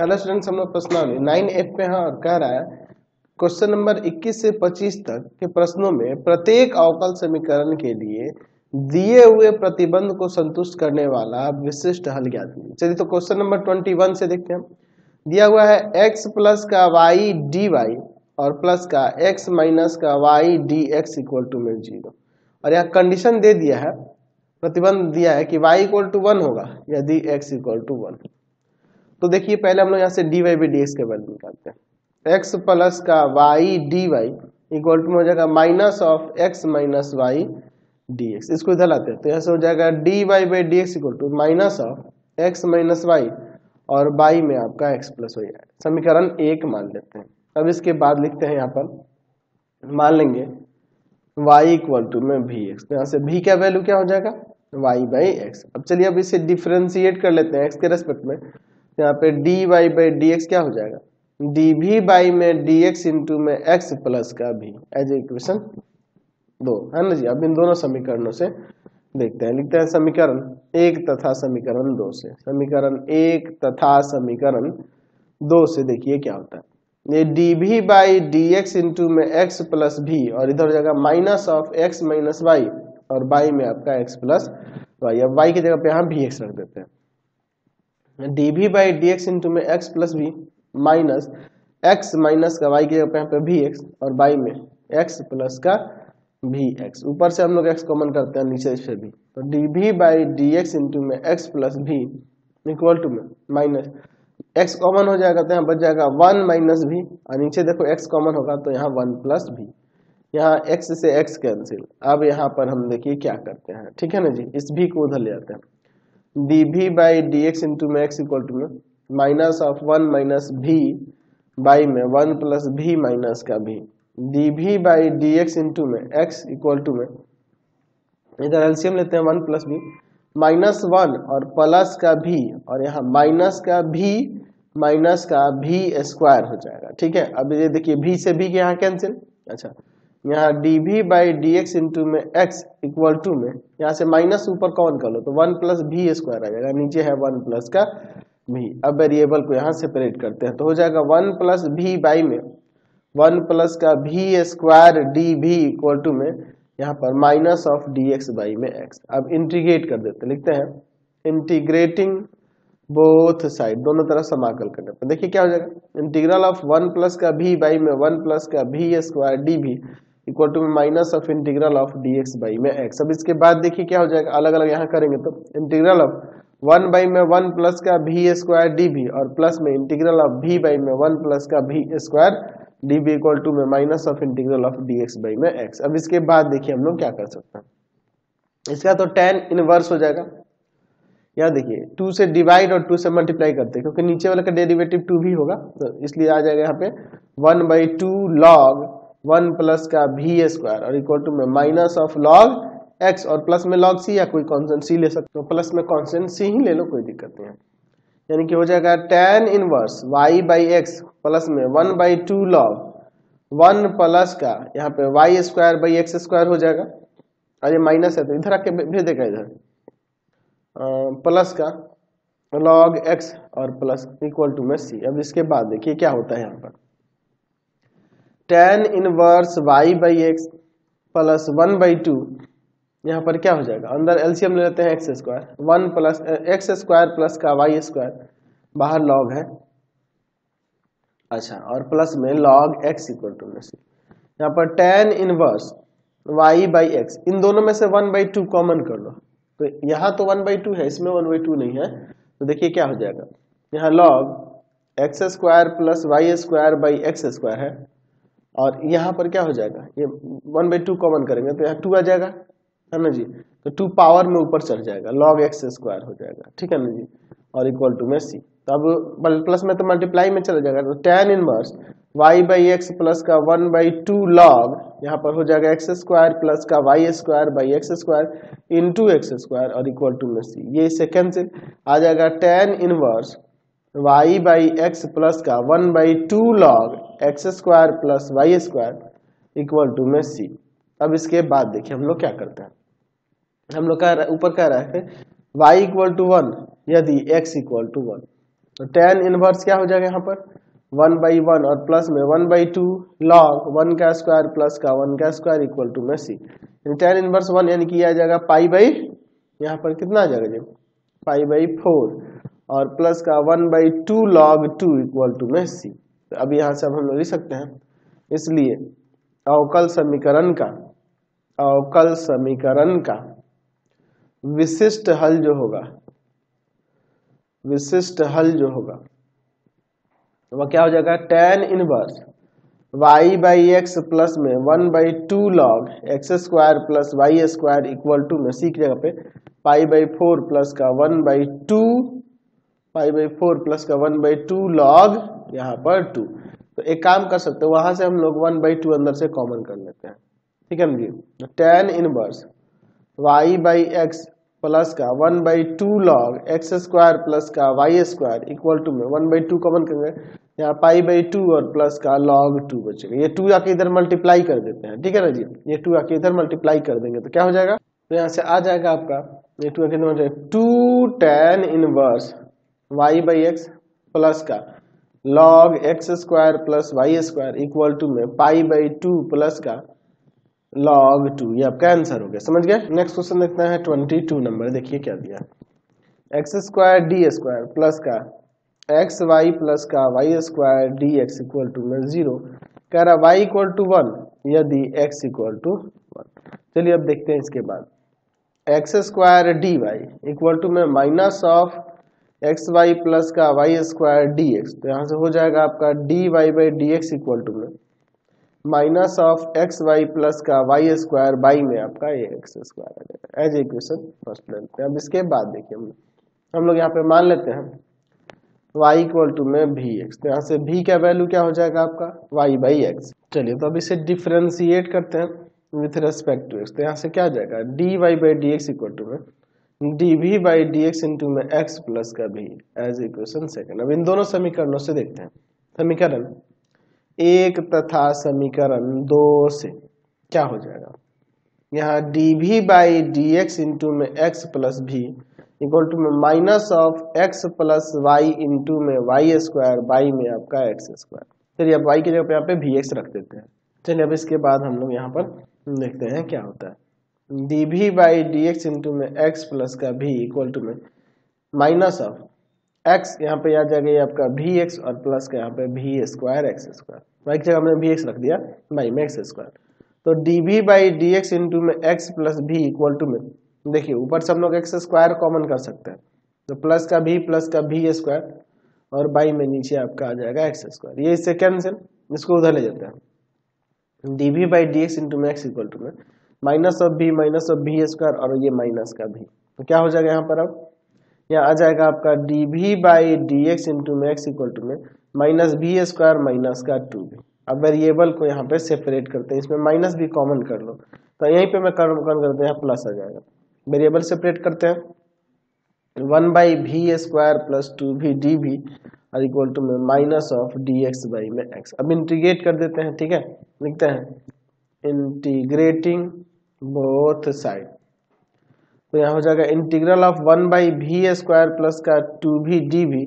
Hello students, हम लोग प्रश्नावली 9F पे हाँ कह रहा है क्वेश्चन नंबर 21 से 25 तक के प्रश्नों में प्रत्येक अवकल समीकरण के लिए दिए हुए प्रतिबंध को संतुष्ट करने वाला विशिष्ट हल ज्ञात कीजिए। चलिए तो क्वेश्चन नंबर 21 से देखते हैं। दिया हुआ है x प्लस का y dy और प्लस का x माइनस का y dx इक्वल टू में 0 और यहाँ कंडीशन दे दिया है, प्रतिबंध दिया है कि y इक्वल टू 1 होगा यदि x इक्वल टू 1। तो देखिए पहले हम लोग यहाँ से dy by dx के वैल्यू निकालते हैं। x प्लस का y dy इक्वल टू हो जाएगा माइनस ऑफ x माइनस y dx। इसको इधर लाते हैं तो यहाँ से हो जाएगा dy by dx equal to minus of x माइनस y और y में आपका x प्लस हो जाएगा। समीकरण 1 मान लेते हैं। अब इसके बाद लिखते हैं, यहाँ पर मान लेंगे y इक्वल टू में भी एक्स। तो यहाँ से भी का वैल्यू क्या हो जाएगा y बाई एक्स। अब चलिए अब इसे डिफ्रेंशिएट कर लेते हैं x के रेस्पेक्ट में। यहाँ पे D Y by D x क्या हो जाएगा डी भी बाई में डी एक्स इंटू में एक्स प्लस का भी एज इक्वेशन 2 है ना जी। अब इन दोनों समीकरणों से देखते हैं, लिखते हैं समीकरण 1 तथा समीकरण 2 से। समीकरण 1 तथा समीकरण 2 से देखिए क्या होता है। ये डी भी बाई डी एक्स इंटू में एक्स प्लस भी और इधर हो जाएगा minus of x minus Y और वाई में आपका एक्स प्लस वाई। अब वाई की जगह पे यहाँ भी एक्स रख देते हैं। डी भी बाई डी एक्स इंटू में एक्स प्लस भी माइनस एक्स माइनस का वाई की जगह यहाँ पे भी एक्स और वाई में एक्स प्लस का भी एक्स। ऊपर से हम लोग एक्स कॉमन करते हैं, नीचे से भी। तो डी भी बाई डी एक्स इंटू में एक्स प्लस भी इक्वल टू में माइनस एक्स कॉमन हो जाएगा तो यहाँ बच जाएगा 1 माइनस भी और नीचे देखो एक्स कॉमन होगा तो यहाँ 1 प्लस भी। यहाँ एक्स से एक्स कैंसिल। अब यहाँ पर हम देखिए क्या करते हैं, ठीक है ना जी। इस भी को उधर ले जाते हैं। डी भी बाई डी एक्स इंटू में एक्स इक्वल टू में माइनस ऑफ 1 माइनस भी बाई में 1 प्लस भी माइनस का भी। डी भी बाई डी एक्स इंटू में एक्स इक्वल टू में इधर एलसीएम लेते हैं 1 प्लस भी माइनस 1 और प्लस का भी और यहाँ माइनस का भी स्क्वायर हो जाएगा, ठीक है। अब ये देखिए भी से भी के यहाँ कैंसिल। अच्छा, यहाँ डी भी बाई डी एक्स इंटू में एक्स इक्वल टू में यहाँ से माइनस ऊपर कॉमन कर लो तो 1 प्लस भी स्क्वायर आ जाएगा, नीचे है 1 प्लस का भी। अब वेरिएबल को यहाँ सेपरेट करते हैं तो हो जाएगा 1 प्लस भी बाई में 1 प्लस का भी स्क्वायर डी भी इक्वल टू में यहाँ पर minus of d x by में एक्स। अब इंटीग्रेट कर देते, लिखते हैं इंटीग्रेटिंग बोथ साइड, दोनों तरफ समाकल करने पर देखिए क्या हो जाएगा इंटीग्रल ऑफ 1 प्लस का भी बाई में 1 प्लस का भी स्क्वायर डी भी equal to minus of integral of dx by में x। अब इसके बाद देखिए क्या हो जाएगा, अलग अलग यहाँ करेंगे तो इंटीग्रल ऑफ 1 बाई में 1 प्लस का भी स्क्वायर डी भी और प्लस में इंटीग्रल ऑफ भी बाई में 1 प्लस का भी स्क्वायर डी भी इक्वल टू में minus of integral of dx by में x। अब इसके बाद देखिए हम लोग क्या कर सकते हैं, इसका तो tan इनवर्स हो जाएगा। यहाँ देखिए 2 से डिवाइड और 2 से मल्टीप्लाई करते हैं क्योंकि नीचे वाले का डेरिवेटिव 2 भी होगा तो इसलिए आ जाएगा यहाँ पे 1 बाई 2 लॉग 1 प्लस का भी स्क्वायर और इक्वल टू में माइनस ऑफ लॉग एक्स और प्लस में लॉग सी या कोई कॉन्स्टेंट सी ले सकते हो, प्लस में कॉन्स्टेंट सी ही ले लो, कोई दिक्कत नहीं है। यानी कि हो जाएगा tan inverse y by x plus में 1 बाई 2 लॉग 1 प्लस का यहाँ पे y square by x square हो जाएगा। अरे माइनस है तो इधर आके भेज देगा, इधर प्लस का लॉग एक्स और प्लस इक्वल टू में सी। अब इसके बाद देखिए क्या होता है, यहाँ पर tan inverse y by x plus 1 by 2 यहाँ पर क्या हो जाएगा, अंदर एलसीएम ले लेते हैं x square 1 plus x square plus का वाई स्क्वायर बाहर लॉग है। अच्छा, और प्लस में लॉग एक्स इक्वल टू में सी। यहाँ पर tan inverse y by x, इन दोनों में से 1 बाई 2 कॉमन कर लो तो यहाँ तो 1 बाई 2 है, इसमें 1 बाई 2 नहीं है तो देखिए क्या हो जाएगा, यहाँ log x square plus Y square by x square है और यहाँ पर क्या हो जाएगा ये 1 बाई 2 कॉमन करेंगे तो यहाँ 2 आ जाएगा, है ना जी। तो 2 पावर में ऊपर चढ़ जाएगा, लॉग एक्स स्क्वायर हो जाएगा, ठीक है ना जी, और इक्वल टू में सी। तो अब प्लस में तो मल्टीप्लाई में चला जाएगा तो tan inverse y by x plus का 1 बाई 2 लॉग यहाँ पर हो जाएगा एक्स स्क्वायर प्लस का y square by x square into x square और इक्वल टू में सी। ये इससे कैंसिल आ जाएगा tan inverse y by x plus का 1 by 2 log x square plus Y square equal to में सी। अब इसके बाद देखिए हम लोग क्या करते हैं, हम लोग कह रहा है ऊपर कह रहा है y इक्वल टू 1 यदि x इक्वल टू 1 तो tan इनवर्स क्या हो जाएगा यहाँ पर 1/1 और प्लस में 1/2 लॉग 1 का स्क्वायर प्लस का 1 का स्क्वायर इक्वल टू में सी। tan इनवर्स 1 यानी कि आ जाएगा पाई बाई यहाँ पर कितना आ जाएगा जी पाई बाई 4 और प्लस का 1/2 लॉग 2 इक्वल टू में सी। तो अब यहाँ से अब हम लोग लिख सकते हैं, इसलिए अवकल समीकरण का विशिष्ट हल जो होगा वह क्या हो जाएगा tan inverse y by x plus में 1/2 log x square plus Y square equal to में सी की जगह पे पाई बाई 4 प्लस का 1/2 पाई बाई 4 प्लस का 1/2 लॉग यहाँ पर 2। तो एक काम कर सकते हो, वहां से हम लोग 1/2 अंदर से कॉमन कर लेते हैं, ठीक है जी। tan inverse y by x plus का 1/2 लॉग एक्स स्क्वायर प्लस का वाई स्क्वायर इक्वल टू में 1/2 कॉमन करेंगे यहाँ पाई बाई 2 और प्लस का लॉग 2 बचेगा। ये 2 आके इधर मल्टीप्लाई कर देते हैं, ठीक है ना जी। ये 2 आके इधर मल्टीप्लाई कर देंगे तो क्या हो जाएगा, तो यहाँ से आ जाएगा आपका ये 2 आके इधर 2tan inverse y by x plus का log x square plus Y square equal to में पाई बाई 2 प्लस का लॉग 2। ये आपका आंसर हो गया, समझ गए। नेक्स्ट क्वेश्चन देखते हैं 22 नंबर, देखिए क्या दिया x square d square plus का एक्स वाई प्लस का y square d x equal to में 0। कह रहा वाई इक्वल टू 1 यदि एक्स इक्वल टू 1। चलिए अब देखते हैं इसके बाद x square d Y equal to में minus of x y plus का वाई स्क्वायर डी एक्स। तो यहाँ से हो जाएगा आपका d Y by D x equal to में minus of x y plus का वाई स्क्वायर बाई में आपका ये एक्स स्क्वायर आ जाएगा एज इक्वेशन फर्स्ट लेते हैं। अब इसके बाद देखिए हम लोग यहाँ पे मान लेते हैं y इक्वल टू में भी एक्स। तो यहाँ से भी का वैल्यू क्या हो जाएगा आपका y बाई एक्स। चलिए तो अब इसे डिफ्रेंशिएट करते हैं विथ रेस्पेक्ट टू एक्स। तो यहाँ से क्या आ जाएगा D Y by D x equal to में डी भी बाई डी एक्स इंटू में एक्स प्लस का भी एज इक्वेशन सेकंड। अब इन दोनों समीकरणों से देखते हैं, समीकरण 1 तथा समीकरण 2 से क्या हो जाएगा यहाँ डी भी बाई डी एक्स इंटू में एक्स प्लस भी इक्वल टू में minus of x plus y into में वाई स्क्वायर बाई में आपका एक्स स्क्वायर। चलिए अब वाई की जगह पे यहाँ पे भी एक्स रख देते हैं। चलिए अब इसके बाद हम लोग यहाँ पर देखते हैं क्या होता है डी भी बाई डी एक्स इंटू में एक्स प्लस का भी इक्वल टू में माइनस ऑफ एक्स यहाँ पे आ जाएगा ये आपका भी एक्स और प्लस का यहाँ पे भी स्क्वायर एक्स स्क्वायर। वाई की जगह हमने भी एक्स रख दिया बाई में एक्स स्क्वायर। तो डी भी बाई डी एक्स इंटू में एक्स प्लस भी इक्वल टू में देखिए ऊपर से हम लोग एक्स स्क्वायर कॉमन कर सकते हैं तो प्लस का भी स्क्वायर और बाई में नीचे आपका आ जाएगा एक्स स्क्वायर। ये इससे कैंसिल, इसको उधर ले जाते हैं d v by D x into में एक्स इक्वल टू में माइनस ऑफ भी स्क्वायर और ये माइनस का भी। तो क्या हो जाएगा यहाँ पर अब यहाँ आ जाएगा आपका d v by D x into में एक्स इक्वल टू में माइनस भी स्क्वायर माइनस का 2 भी। अब वेरिएबल को यहाँ पे सेपरेट करते हैं, इसमें माइनस भी कॉमन कर लो तो यहीं पर मैं कॉमन करते हैं प्लस आ जाएगा। वेरिएबल सेपरेट करते हैं 1/v² प्लस 2v/dv और इक्वल टू में माइनस ऑफ dx बाई में x। अब इंटीग्रेट कर देते हैं, ठीक है। लिखते हैं इंटीग्रेटिंग बोथ साइड। तो यहाँ हो जाएगा इंटीग्रल ऑफ 1/v² प्लस का 2v/dv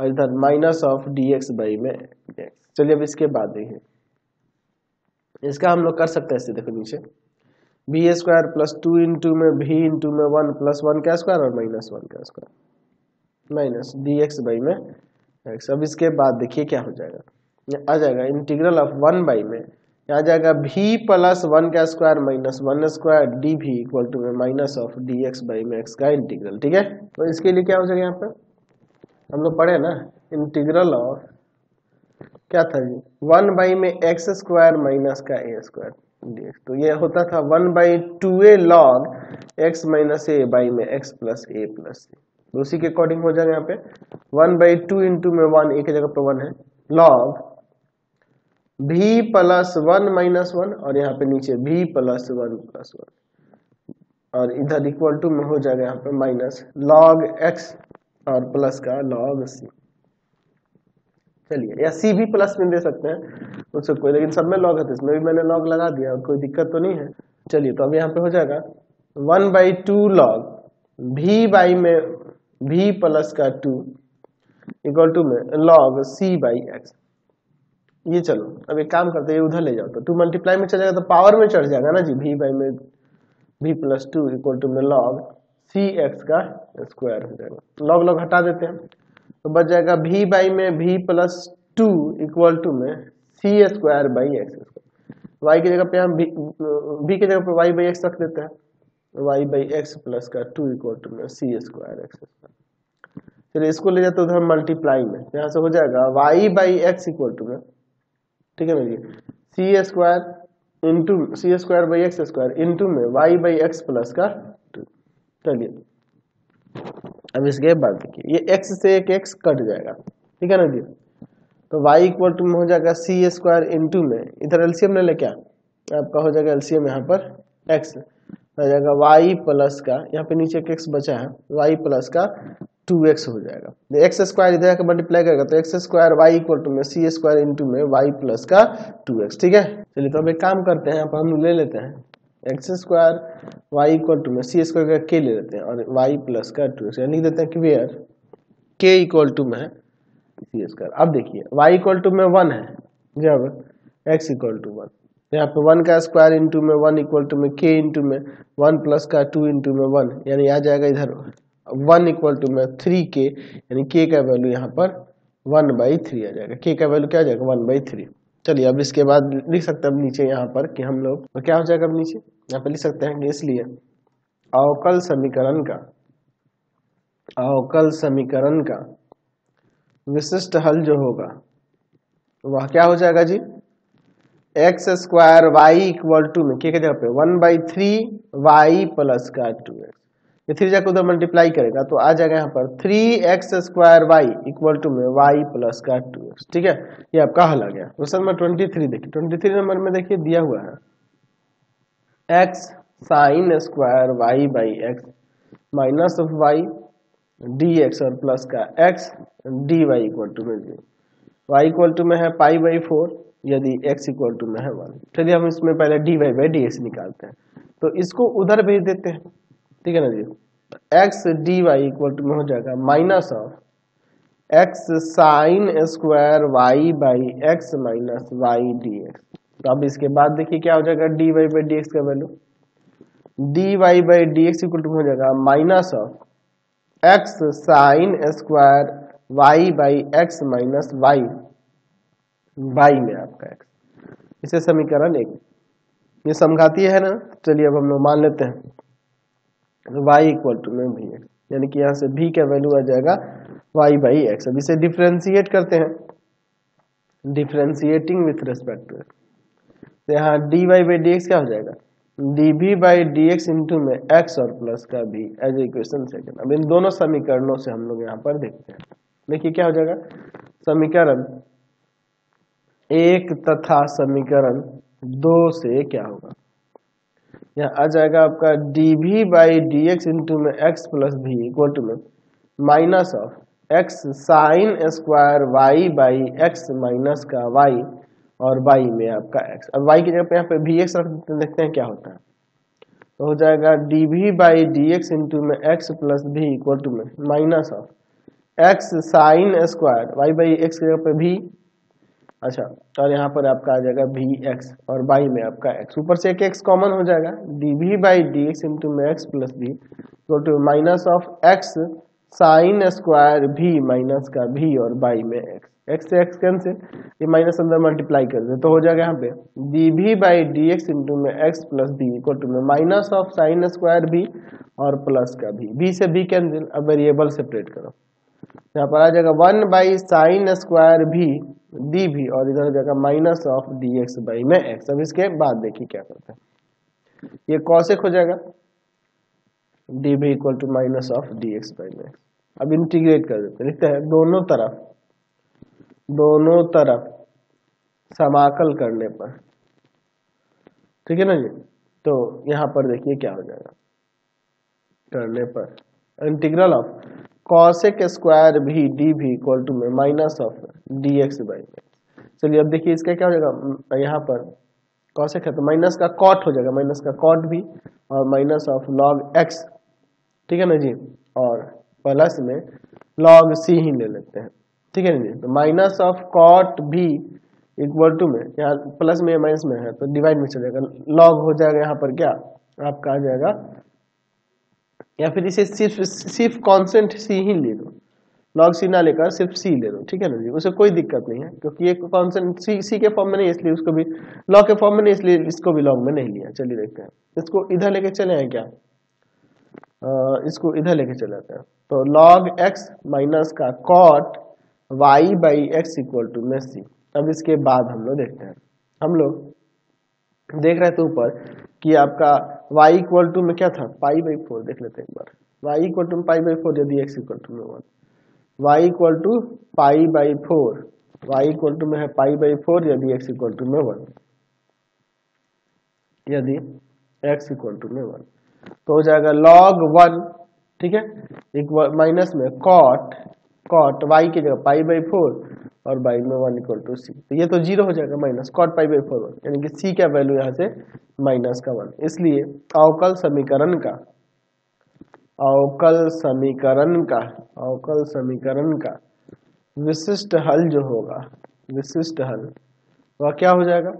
और इधर माइनस ऑफ dx बाई में x। चलिए अब इसके बाद देखिए इसका हम लोग कर सकते हैं ऐसे, देखो नीचे बी स्क्वायर प्लस 2 इंटू में भी इंटू में 1 प्लस 1 का स्क्वायर और माइनस 1 का square minus d x by में एक्स। अब इसके बाद देखिए क्या हो जाएगा आ जाएगा इंटीग्रल ऑफ 1 बाई में आ जाएगा भी प्लस 1 का स्क्वायर माइनस 1 स्क्वायर डी भी इक्वल टू में minus of d x by में एक्स का इंटीग्रल, ठीक है। तो इसके लिए क्या हो जाएगा यहाँ पर हम लोग पढ़े ना इंटीग्रल ऑफ क्या था जी 1 बाई में एक्स स्क्वायर माइनस का ए स्क्वायर dx। तो ये होता था 1/2a log x minus a by में x plus a plus a. उसी के अकॉर्डिंग हो जाएगा यहाँ पे 1/2 इंटू में 1 एक जगह पे 1 है log v प्लस 1 माइनस 1 और यहाँ पे नीचे v प्लस 1 और इधर इक्वल टू में हो जाएगा यहाँ पे माइनस log x और प्लस का log c। चलिए या c भी प्लस में दे सकते हैं उससे कोई, लेकिन सब में लॉग है तो इसमें भी मैंने लॉग लगा दिया, कोई दिक्कत तो नहीं है। चलिए तो अब यहाँ पे हो जाएगा 1/2 लॉग v बाई में v प्लस का 2 इक्वल टू में लॉग c बाई एक्स। ये चलो अब एक काम करते हैं, उधर ले जाओ तो टू मल्टीप्लाई में चल जाएगा तो पावर में चढ़ जाएगा ना जी, v बाई में v plus two equal to में लॉग सी एक्स का स्क्वायर हो जाएगा। लॉग लॉग हटा देते हैं तो बच जाएगा v बाई में v plus two equal to में c square by x square. Y की जगह पे हम v की जगह पे वाई बाई एक्स रख देते हैं, वाई बाई एक्स प्लस का टू इक्वल टू में सी स्क्वायर एक्स स्क्वायर। चलिए इसको ले जाते उधर मल्टीप्लाई में, यहाँ से हो जाएगा y by x equal to में, ठीक है मेरी c square into c square by x square into में वाई बाई एक्स प्लस का टू। चलिए अब इसके बाद देखिए ये एक्स से एक एक्स कट जाएगा, ठीक है ना जी, तो वाई इक्वल टू में हो जाएगा सी स्क्वायर इंटू में, इधर एलसीएम ले लेके आपका हो जाएगा एलसीएम यहाँ पर एक्स हो जाएगा वाई प्लस का, यहाँ पे नीचे एक एक्स बचा है, वाई प्लस का 2x हो जाएगा। एक्स स्क्वायर इधर का मल्टीप्लाई करेगा तो x square y equal to में सी स्क्वायर इंटू में वाई प्लस का 2x, ठीक है। चलिए तो अब एक काम करते हैं, यहाँ पर हम ले लेते हैं x square y equal to में सी स्क्वायर का k ले लेते हैं और y प्लस का 2x लिख देते हैं कि वेयर k इक्वल टू में सी स्क्वायर। अब देखिए y इक्वल टू में 1 है जब x इक्वल टू 1, यहाँ पे 1 का स्क्वायर इंटू में 1 इक्वल टू में k इंटू में 1 प्लस का 2 इंटू में 1, यानी आ जाएगा इधर 1 इक्वल टू में 3k, यानी k का वैल्यू यहाँ पर 1 बाई 3 आ जाएगा, k का वैल्यू क्या आ जाएगा 1 बाई 3। चलिए अब इसके बाद लिख सकते हैं अब नीचे यहाँ पर कि हम लोग तो क्या हो जाएगा, अब नीचे यहाँ पर लिख सकते हैं कि इसलिए अवकल समीकरण का विशिष्ट हल जो होगा वह क्या हो जाएगा जी, x square y equal to में k के जगह पे 1 बाई 3 वाई प्लस का 2x, थ्री जाकर उधर मल्टीप्लाई करेगा तो आ जाएगा यहाँ पर 3x square y equal to में वाई प्लस का 2x, ठीक है। ये आपका हल आ गया। क्वेश्चन नंबर 23 देखिए, 23 नंबर में देखिए दिया हुआ है x sine square y by x minus of y D x और प्लस का x d Y equal to में जीरो। वाई इक्वल टू में है पाई बाई 4 यदि x इक्वल टू में है 1। चलिए हम इसमें पहले d Y by D x निकालते हैं तो इसको उधर भेज देते हैं, ठीक है ना जी। X d Y equal to में हो जाएगा minus of x sine square y by x minus Y D x. तो अब इसके बाद देखिए क्या हो जाएगा, D Y by D x का value d Y by D x equal to में हो जाएगा minus of x sine square y by x minus y by में आपका एक्स। इसे समीकरण 1 ये समझाती है ना। चलिए अब हम लोग मान लेते हैं y इक्वल टू में भी एक्स, यानी कि यहाँ से भी का वैल्यू आ जाएगा y बाई एक्स। अब इसे डिफ्रेंशिएट करते हैं, differentiating with respect to x, यहाँ d Y by D x क्या हो जाएगा d v by D x into में एक्स और प्लस का भी एज इक्वेशन सेकंड। अब इन दोनों समीकरणों से हम लोग यहाँ पर देखते हैं, देखिए क्या हो जाएगा समीकरण 1 तथा समीकरण 2 से क्या होगा, यहाँ आ जाएगा आपका d v by D x into में एक्स प्लस भी इक्वल टू में minus of x sine square y by x minus का वाई और वाई में आपका एक्स। अब वाई की जगह पे यहाँ पे भी एक्स रख देते हैं, देखते हैं क्या होता है। तो हो जाएगा d v by D x into में एक्स प्लस भी इक्वल टू में minus of x sine square y by x की जगह पे भी, अच्छा, और यहाँ पर आपका आ जाएगा भी एक्स और बाई में आपका एक्स। ऊपर से एक एक्स कॉमन हो जाएगा, d v by D x into में एक्स प्लस भी equal to minus of x sine square v minus का भी और बाई में एक्स। एक्स से एक्स कैंसिल, ये माइनस अंदर मल्टीप्लाई कर दे तो हो जाएगा यहाँ पे d v by D x into में एक्स प्लस भी इक्वल टू में minus of sine square v और प्लस का भी से भी कैंसिल। अब वेरिएबल सेपरेट करो, यहाँ पर आ जाएगा 1 by sine square v D v और इधर हो जाएगा minus of d x by में एक्स। अब इसके बाद देखिए क्या करते हैं, ये कॉस एक हो जाएगा डी भी equal to minus of d x by में एक्स। अब इंटीग्रेट कर देते हैं, लिखते हैं दोनों तरफ समाकल करने पर, ठीक है ना जी। तो यहाँ पर देखिए क्या हो जाएगा करने पर integral of cosec square v D भी इक्वल टू में minus of d x by में। चलिए अब देखिए इसका क्या हो जाएगा, यहाँ पर कॉसेक है तो माइनस का कॉट हो जाएगा, माइनस का कॉट भी और माइनस ऑफ लॉग एक्स, ठीक है ना जी, और प्लस में लॉग सी ही ले लेते हैं, ठीक है जी। तो minus of cot v equal to में, यहाँ प्लस में माइनस में है तो डिवाइड में चलेगा, लॉग हो जाएगा यहाँ पर क्या आपका आ जाएगा, या फिर इसे सिर्फ कांस्टेंट सी ही ले लो, लॉग सी ना लेकर सिर्फ सी ले लो, ठीक है ना जी। उसे कोई दिक्कत नहीं है क्योंकि ये कांस्टेंट सी के फॉर्म में नहीं, इसलिए उसको भी लॉग के फॉर्म में नहीं, इसलिए इसको भी लॉग में नहीं लिया। चलिए देखते हैं इसको इधर लेके चले हैं क्या, इसको इधर लेके चले जाते हैं तो लॉग एक्स माइनस का cot y by x equal to में सी। अब इसके बाद हम लोग देखते हैं, हम लोग देख रहे थे ऊपर कि आपका y इक्वल टू में क्या था पाई बाई 4, देख लेते हैं एक बार y equal to pi by 4 यदि x इक्वल टू में 1, y equal to pi by 4, y equal to में है पाई बाई 4 यदि x इक्वल टू में 1, यदि x इक्वल टू में 1 तो हो जाएगा log 1, ठीक है, इक्वल माइनस में cot cot y की जगह पाई बाई 4 और बाई में 1 इक्वल टू सी, तो ये तो जीरो हो जाएगा माइनस कॉट पाई बाई 4 1, यानी कि सी का वैल्यू यहाँ से माइनस का 1। इसलिए अवकल समीकरण का विशिष्ट हल जो होगा, विशिष्ट हल वह क्या हो जाएगा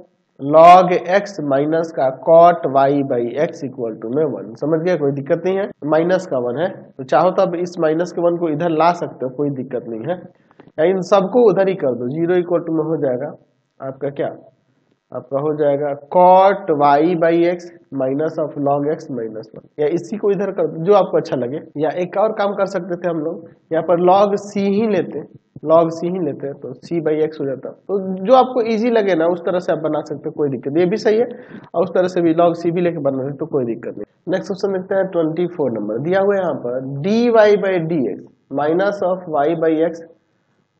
लॉग एक्स माइनस का cot y by x equal to में 1। समझ गया, कोई दिक्कत नहीं है, माइनस का 1 है तो चाहो तो अब इस माइनस के 1 को इधर ला सकते हो, कोई दिक्कत नहीं है, या इन सबको उधर ही कर दो। जीरो इक्वल टू में हो जाएगा आपका क्या, आपका हो जाएगा cot y by x minus of log x minus 1, या इसी को इधर कर दो जो आपको अच्छा लगे। या एक और काम कर सकते थे हम लोग, यहाँ पर लॉग सी ही लेते, लॉग सी ही लेते हैं तो सी बाई एक्स हो जाता, तो जो आपको इजी लगे ना उस तरह से आप बना सकते हो, कोई दिक्कत, ये भी सही है, और उस तरह से भी लॉग सी भी लेके बना सकते हो, कोई दिक्कत नहीं। नेक्स्ट क्वेश्चन देखते हैं 24 नंबर, दिया हुआ है यहाँ पर d Y by D x minus of y by x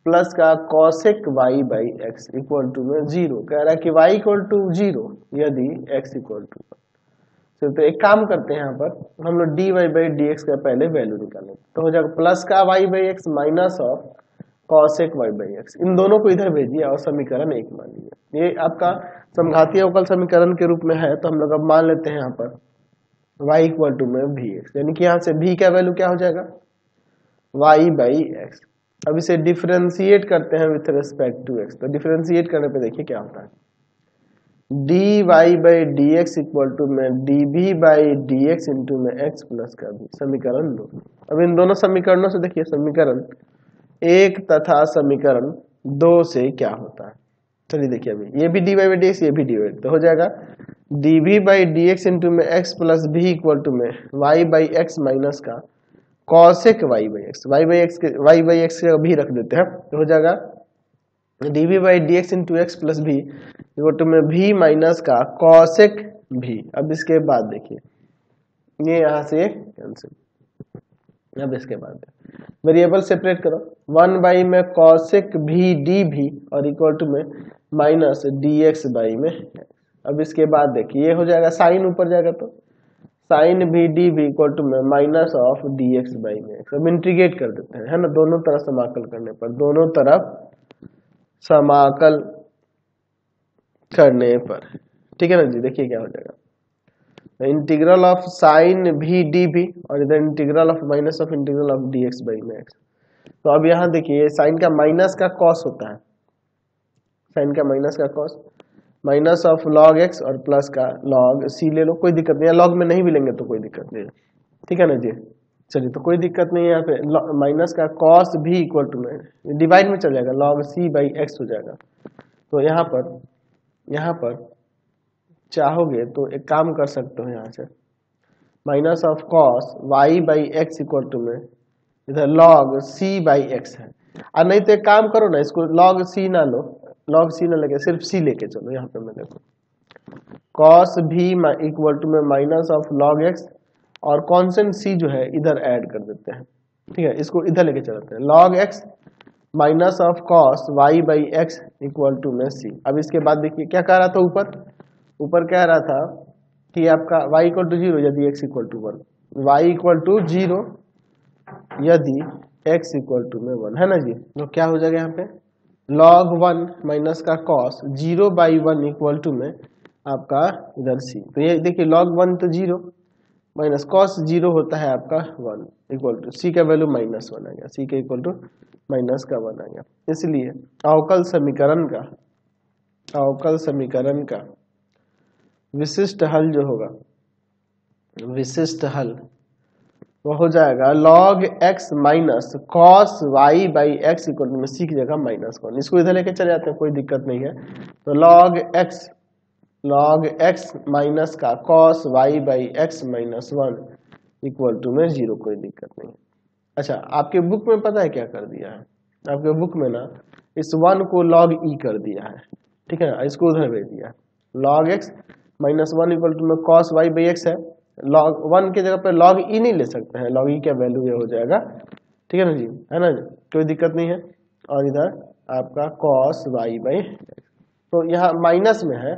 plus का cosec y by x equal to में 0। कह रहा है कि वाई इक्वल टू 0 यदि एक्स इक्वल टू 1। तो एक काम करते हैं यहाँ पर हम लोग d Y by D x का पहले वैल्यू निकालें, तो हो जाएगा प्लस का y by x minus of cosec y by x, इन दोनों को इधर भेजिए और समीकरण एक मान लीजिए। ये आपका समघातीय अवकल समीकरण के रूप में है, तो हम लोग अब मान लेते हैं यहाँ पर वाई इक्वल टू में वी एक्स, यानी कि यहाँ से वी का वैल्यू क्या हो जाएगा वाई बाई एक्स। अब इसे डिफरेंशिएट करते हैं विथ रिस्पेक्ट टू एक्स, तो डिफरेंशिएट करने पे देखिए क्या होता है d Y by D x equal to में d v by D x into में एक्स प्लस का भी समीकरण 2। अब इन दोनों समीकरणों से देखिए समीकरण 1 तथा समीकरण 2 से क्या होता है। चलिए देखिए अभी ये भी d Y by D x, ये भी डी वाई, तो हो जाएगा d v by D x into में एक्स प्लस भी इक्वल टू में वाई बाई एक्स माइनस का cosec y by x, y by x का भी रख देते हैं, तो हो जाएगा d v by D x into x plus भी इक्वल टू में भी माइनस का कॉसेक भी। अब इसके बाद देखिए ये यहाँ से कैंसिल, अब इसके बाद वेरिएबल सेपरेट करो, 1 बाई में कॉसेक भी डी भी और इक्वल टू में माइनस डी एक्स बाई में। अब इसके बाद देखिए ये हो जाएगा साइन ऊपर जाएगा तो साइन भी डी भी इक्वल टू में minus of d x by में एक्स। अब इंटीग्रेट कर देते हैं है ना, दोनों तरफ समाकल करने पर, दोनों तरफ समाकल करने पर, ठीक है ना जी। देखिए क्या हो जाएगा integral of sine v D v और इधर integral of minus of integral of d x by में एक्स। तो अब यहाँ देखिए साइन का माइनस का कॉस होता है, साइन का माइनस का cos minus of log x और प्लस का लॉग सी ले लो, कोई दिक्कत नहीं है, लॉग में नहीं भी लेंगे तो कोई दिक्कत नहीं है, ठीक है ना जी। चलिए तो कोई दिक्कत नहीं है, यहाँ पे माइनस का कॉस भी इक्वल टू में डिवाइड में चल जाएगा लॉग सी बाई एक्स हो जाएगा। तो यहाँ पर चाहोगे तो एक काम कर सकते हो, यहाँ से minus of cos Y by x equal to में इधर लॉग सी बाई एक्स है, और नहीं तो एक काम करो ना इसको लॉग सी ना लो, लॉग सी ना लेके सिर्फ सी लेके चलो। यहाँ पे मैं देखो कॉस भी इक्वल टू में माइनस ऑफ लॉग एक्स और कॉन्स्टेंट सी जो है इधर ऐड कर देते हैं, ठीक है, इसको इधर लेके चलते हैं log x minus of cos Y by x equal to में सी। अब इसके बाद देखिए क्या कह रहा था ऊपर कह रहा था कि आपका वाई इक्वल टू 0 यदि x equal to 1, y equal to 0 यदि एक्स इक्वल टू में 1 है ना जी। तो क्या हो जाएगा यहाँ पे लॉग 1 माइनस का कॉस 0 बाई 1 इक्वल टू में आपका इधर सी। तो ये देखिए लॉग 1 तो 0 माइनस कॉस जीरो होता है आपका वन, इक्वल टू सी का वैल्यू माइनस वन आ गया, सी के इक्वल टू माइनस का वन आ गया। इसलिए अवकल समीकरण का विशिष्ट हल जो होगा, विशिष्ट हल वो हो जाएगा log x minus cos Y by x equal to में सी की जगह माइनस वन। इसको इधर लेके चले जाते हैं, कोई दिक्कत नहीं है। तो लॉग एक्स माइनस का cos Y by x minus one equal to में जीरो, कोई दिक्कत नहीं है। अच्छा, आपके बुक में पता है क्या कर दिया है, आपके बुक में ना इस वन को लॉग ई कर दिया है, ठीक है ना, इसको उधर भेज दिया है। Log x minus one equal to में कॉस वाई बाई एक्स है, लॉग वन के जगह पे लॉग ई नहीं ले सकते हैं, लॉग ई क्या वैल्यू ये हो जाएगा, ठीक है ना जी, है ना जी, कोई दिक्कत नहीं है। और इधर आपका कॉस वाई बाई एक्स, तो यहाँ माइनस में है।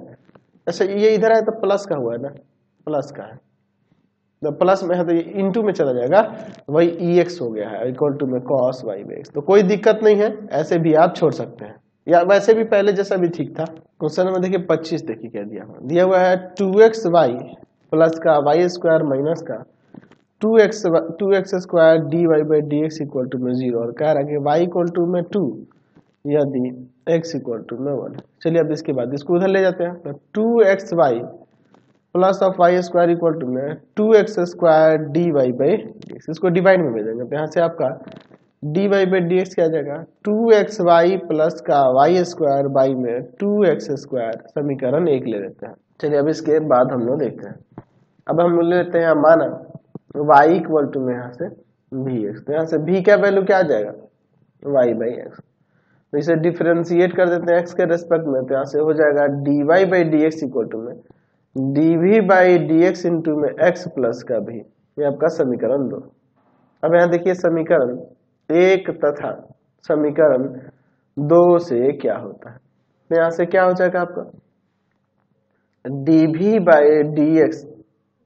अच्छा, ये इधर है तो प्लस का हुआ है ना, प्लस का है तो प्लस में है तो ये इनटू में चला जाएगा, वही ई एक्स हो गया है इक्वल टू में कॉस वाई बाई एक्स। तो कोई दिक्कत नहीं है, ऐसे भी आप छोड़ सकते हैं, या वैसे भी पहले जैसा भी ठीक था। क्वेश्चन नंबर देखिए 25, देखिए क्या दिया हुआ, दिया हुआ है 2xy प्लस का वाई स्क्वायर माइनस का 2x square d Y by D x equal to में जीरो, और कह रहा है कि वाई इक्वल टू में 2 यदि x इक्वल टू में 1। चलिए अब इसके बाद इसको उधर ले जाते हैं, 2xy plus of y square equal to में 2x square d Y by D x, इसको डिवाइड में भेजेंगे तो यहाँ से आपका d Y by D x क्या आ जाएगा, 2xy प्लस का वाई स्क्वायर बाई में 2x स्क्वायर, समीकरण एक ले लेते हैं। चलिए अब इसके बाद हम लोग देखते हैं, अब हम लेते हैं माना y इक्वल टू में यहाँ से भी एक्स, तो यहाँ से भी क्या वैल्यू क्या आ जाएगा, वाई बाई एक्स। तो इसे डिफरेंशिएट कर देते हैं x के रेस्पेक्ट में, तो यहाँ से हो जाएगा D Y by D x equal to में d v by D x into में एक्स प्लस का भी, ये आपका समीकरण 2। अब यहाँ देखिए समीकरण 1 तथा समीकरण 2 से क्या होता है, तो यहाँ से क्या हो जाएगा आपका d v by D x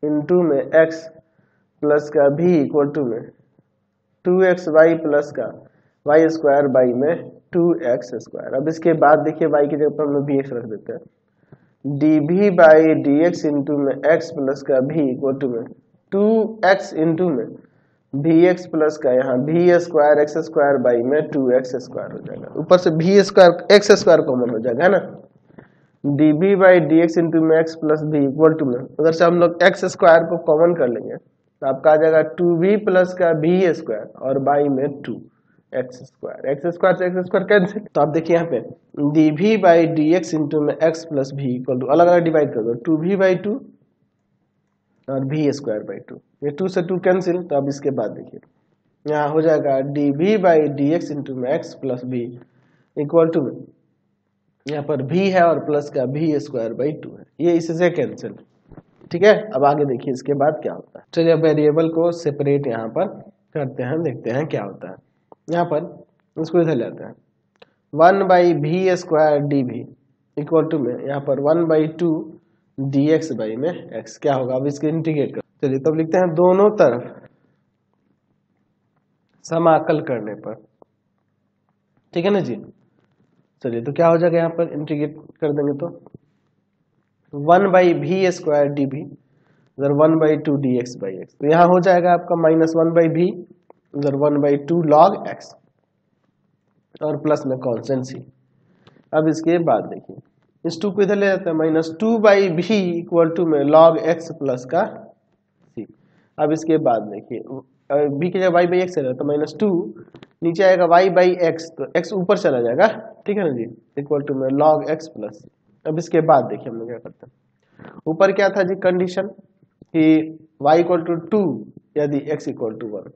into में एक्स प्लस का भी इक्वल टू में 2xy प्लस का वाई स्क्वायर बाई में 2x स्क्वायर। अब इसके बाद देखिए y की जगह पर हम लोग भी एक्स रख देते हैं, डी भी बाई डी एक्स इंटू में एक्स प्लस का भी इक्वल टू में 2x इंटू में भी एक्स प्लस का यहाँ भी स्क्वायर एक्स स्क्वायर बाई में 2x स्क्वायर हो जाएगा, ऊपर से भी स्क्वायर एक्स स्क्वायर कॉमन हो जाएगा, है ना। डी भी बाई डी एक्स इंटू में एक्स प्लस भी इक्वल टू में उधर से हम लोग एक्स स्क्वायर को कॉमन कर लेंगे तो आपका आ जाएगा 2b प्लस का भी स्क्वायर और बाई में 2x स्क्वायर से एक्स स्क्वायर कैंसिल। तो आप देखिए यहाँ पे डी भी बाई डी एक्स इंटू में एक्स प्लस भी इक्वल टू, अलग अलग डिवाइड कर दो, 2b बाई 2 और भी स्क्वायर बाई 2, ये 2 से 2 कैंसिल। तो अब इसके बाद देखिए यहाँ हो जाएगा डी भी बाई डी एक्स इंटू में एक्स प्लस भी इक्वल टू में यहाँ पर भी है और प्लस का भी स्क्वायर बाई 2 है, ये इससे कैंसिल, ठीक है। अब आगे देखिए इसके बाद क्या होता है, चलिए वेरिएबल को सेपरेट यहाँ पर करते हैं, देखते हैं क्या होता है। यहाँ पर इसको इधर लेते हैं, 1 बाई भी स्क्वायर डी भी इक्वल टू में यहाँ पर 1 बाई 2 डी एक्स बाई में एक्स क्या होगा, अब इसके इंटीग्रेट कर। चलिए तब लिखते हैं दोनों तरफ समाकल करने पर, ठीक है ना जी। चलिए तो क्या हो जाएगा, यहाँ पर इंटीग्रेट कर देंगे तो 1 बाई भी स्क्वायर डी भी उधर 1 by 2 d x by x, तो यहाँ हो जाएगा आपका माइनस 1 बाई भी उधर 1 बाई 2 लॉग एक्स और प्लस में कॉन्स्टेंट सी। अब इसके बाद देखिए इस 2 को इधर ले जाते हैं, माइनस 2 बाई भी इक्वल टू में लॉग एक्स प्लस का सी। अब इसके बाद देखिए भी के जगह वाई बाई एक्स है तो माइनस 2 नीचे आएगा वाई बाई एक्स, तो एक्स ऊपर चला जाएगा, ठीक है ना जी, इक्वल टू में लॉग एक्स प्लस। अब इसके बाद देखिए हम लोग क्या करते हैं, ऊपर क्या था जी कंडीशन कि y इक्वल टू 2 यदि x equal to 1,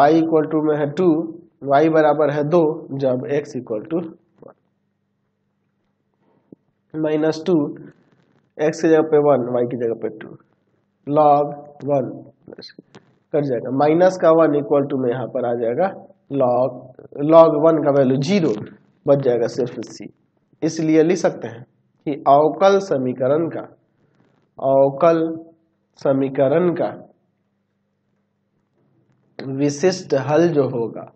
y equal to में है 2, y बराबर है 2 जब x equal to 1, minus 2 x की जगह पे 1 y की जगह पे 2 log 1 कट जाएगा, माइनस का 1 इक्वल टू में यहाँ पर आ जाएगा log 1 का वैल्यू 0, बच जाएगा सिर्फ c। इसलिए लिख सकते हैं कि अवकल समीकरण का विशिष्ट हल जो होगा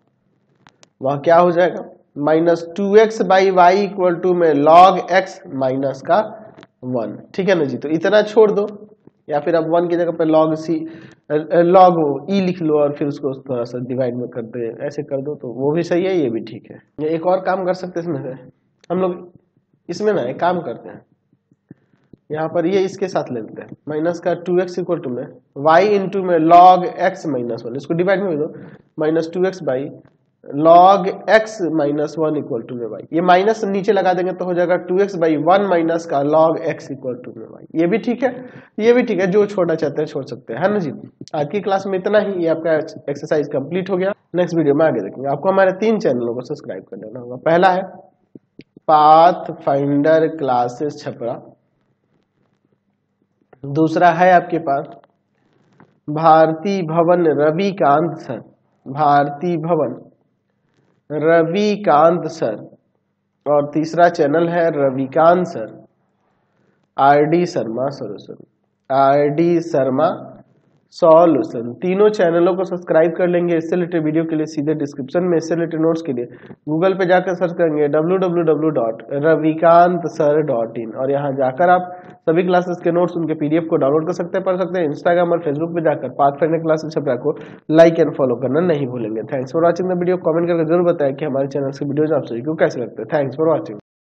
वह क्या हो जाएगा, minus 2x by y equal to में लॉग एक्स माइनस का 1, ठीक है ना जी। तो इतना छोड़ दो, या फिर अब 1 की जगह पे log c log हो e लिख लो और फिर उसको थोड़ा सा डिवाइड में कर दे, ऐसे कर दो तो वो भी सही है, ये भी ठीक है। ये एक और काम कर सकते हैं इसमें, हम लोग इसमें ना एक काम करते हैं, यहाँ पर ये इसके साथ ले लेते हैं माइनस का 2x इक्वल टू में y इंटू में log x माइनस 1, इसको डिवाइड में दो minus 2x by log x minus 1 equal to में y, ये माइनस नीचे लगा देंगे तो हो जाएगा 2x बाई 1 माइनस का log x इक्वल टू में y, ये भी ठीक है, ये भी ठीक है, जो छोड़ना चाहते हैं छोड़ सकते हैं, है ना जी। आज की क्लास में इतना ही, ये आपका एक्सरसाइज कंप्लीट हो गया। नेक्स्ट वीडियो में आगे देखेंगे। आपको हमारे 3 चैनलों को सब्सक्राइब कर लेना होगा, पहला है पाथ फाइंडर क्लासेस छपरा, दूसरा है आपके पास भारती भवन रविकांत सर, भारती भवन रविकांत सर, और तीसरा चैनल है Ravikant sir RD Sharma solution, RD Sharma solution. तीनों चैनलों को सब्सक्राइब कर लेंगे। इससे रिलेटेड वीडियो के लिए सीधे डिस्क्रिप्शन में, इससे रिलेटेड नोट्स के लिए गूगल पे जाकर सर्च करेंगे www.ravikantsir.in और यहाँ जाकर आप सभी क्लासेस के नोट्स, उनके पीडीएफ को डाउनलोड कर सकते हैं, पढ़ सकते हैं। इंस्टाग्राम और फेसबुक पे जाकर पाथफाइंडर क्लासेस छपरा को लाइक एंड फॉलो करना नहीं भूलेंगे। Thanks for watching the video. Comment करके जरूर बताएं कि हमारे चैनल से वीडियोज आप सभी को कैसे लगते हैं। Thanks for watching.